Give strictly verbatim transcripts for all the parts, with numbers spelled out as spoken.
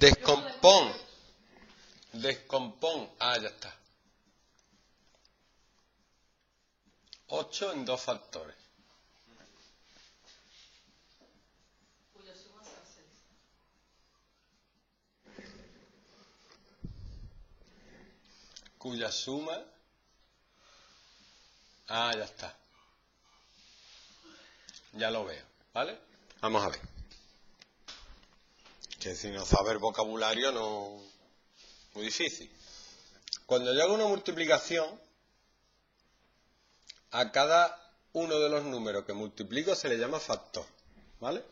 descompone, descompone, ah, ya está. ocho en dos factores. Cuya suma, ah, ya está. Ya lo veo, ¿vale? Vamos a ver. Que si no saber vocabulario no... Muy difícil. Cuando yo hago una multiplicación, a cada uno de los números que multiplico se le llama factor, ¿vale?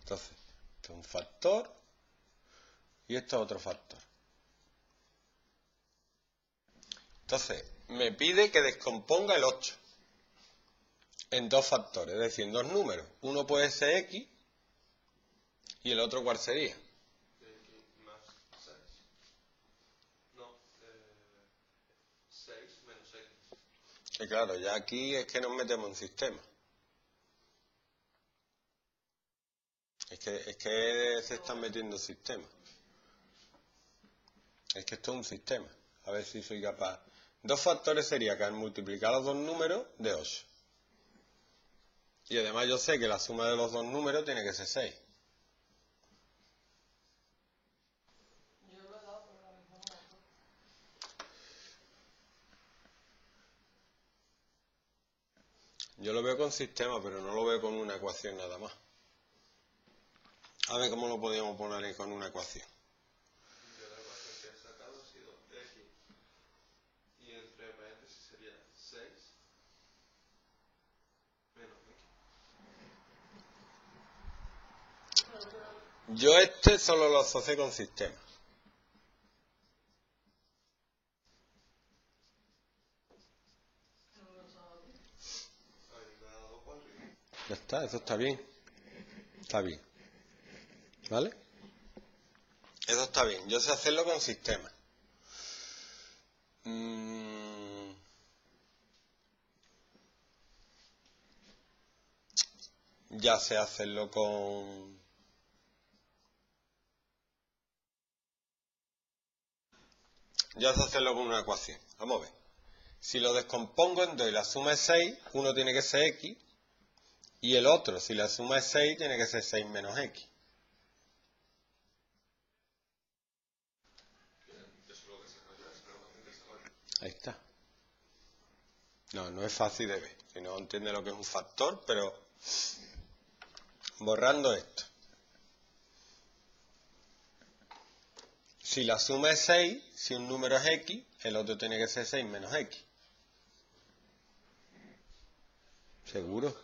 Entonces, esto es un factor y esto es otro factor. Entonces, me pide que descomponga el ocho en dos factores, es decir, en dos números. Uno puede ser X y el otro, ¿cuál sería? seis menos X. Que claro, ya aquí es que nos metemos en sistema. Es que, es que se están metiendo en sistema. Es que esto es un sistema. A ver si soy capaz... Dos factores sería que al multiplicar los dos números de ocho. Y además yo sé que la suma de los dos números tiene que ser seis. Yo lo veo con sistema, pero no lo veo con una ecuación nada más. A ver cómo lo podíamos poner ahí con una ecuación. Yo este solo lo asocié con sistema. Ya está, eso está bien. Está bien. ¿Vale? Eso está bien. Yo sé hacerlo con sistema. Mm. Ya sé hacerlo con... Ya se hacerlo con una ecuación. Vamos a ver. Si lo descompongo en dos y la suma es seis, uno tiene que ser X. Y el otro, si la suma es seis, tiene que ser seis menos X. Ahí está. No, no es fácil de ver. Si no entiende lo que es un factor, pero... Borrando esto. Si la suma es seis, si un número es X, el otro tiene que ser seis menos X. ¿Seguro?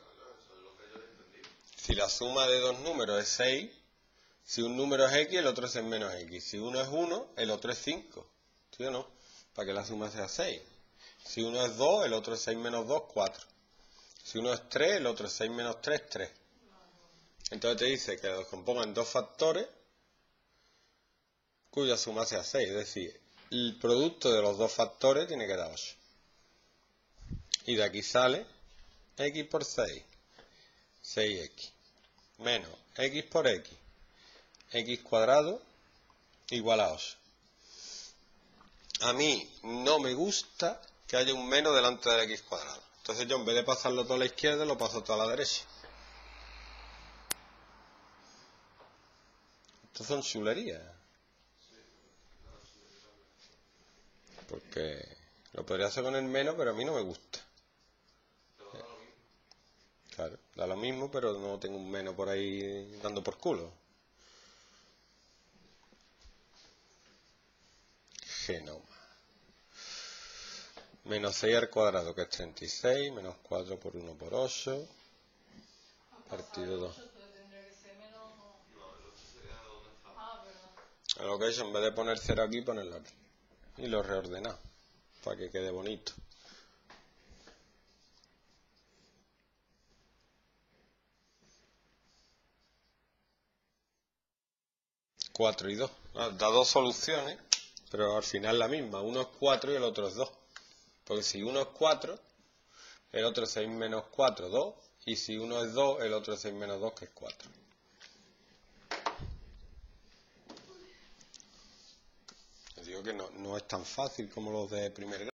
Si la suma de dos números es seis, si un número es X, el otro es seis menos X. Si uno es uno, el otro es cinco. ¿Sí o no? Para que la suma sea seis. Si uno es dos, el otro es seis menos dos, cuatro. Si uno es tres, el otro es seis menos tres, tres. Entonces te dice que lo descompongan en dos factores cuya suma sea seis, es decir, el producto de los dos factores tiene que dar ocho. Y de aquí sale X por seis, seis X, menos X por X, X cuadrado, igual a ocho. A mí no me gusta que haya un menos delante del X cuadrado. Entonces yo en vez de pasarlo todo a la izquierda, lo paso todo a la derecha. Esto son chulerías. Porque lo podría hacer con el menos, pero a mí no me gusta. Claro, da lo mismo, pero no tengo un menos por ahí dando por culo. Genoma. Menos seis al cuadrado, que es treinta y seis, menos cuatro por uno por ocho, partido dos. A lo que he hecho, en vez de poner cero aquí, ponerlo aquí. Y lo reordenamos para que quede bonito. cuatro y dos. Da dos soluciones, pero al final la misma. Uno es cuatro y el otro es dos. Porque si uno es cuatro, el otro es seis menos cuatro, dos. Y si uno es dos, el otro es seis menos dos, que es cuatro. creo que no, no es tan fácil como los de primer grado.